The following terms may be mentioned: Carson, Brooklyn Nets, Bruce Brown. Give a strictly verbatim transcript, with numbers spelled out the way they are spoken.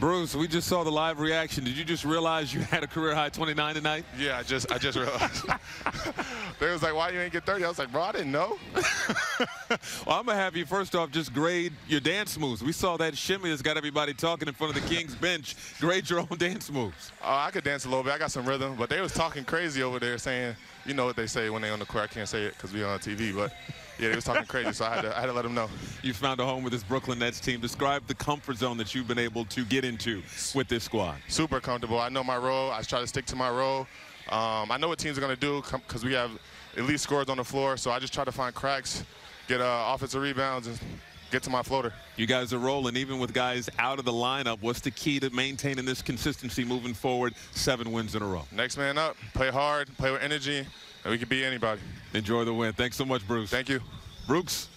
Bruce, we just saw the live reaction. Did you just realize you had a career-high twenty-nine tonight? Yeah, I just I just realized. They was like, why you ain't get thirty? I was like, bro, I didn't know. Well, I'm going to have you, first off, just grade your dance moves. We saw that shimmy that's got everybody talking in front of the Kings bench. Grade your own dance moves. Uh, I could dance a little bit. I got some rhythm. But they was talking crazy over there saying, you know what they say when they on the court. I can't say it because we on T V, but... Yeah, they was talking crazy, so I had, to, I had to let them know. You found a home with this Brooklyn Nets team. Describe the comfort zone that you've been able to get into with this squad. Super comfortable. I know my role. I try to stick to my role. Um, I know what teams are going to do because we have elite scorers on the floor, so I just try to find cracks, get uh, offensive rebounds, and get to my floater. You guys are rolling. Even with guys out of the lineup, what's the key to maintaining this consistency moving forward? Seven wins in a row. Next man up. Play hard. Play with energy. And we could be anybody. Enjoy the win. Thanks so much, Bruce. Thank you. Brooks.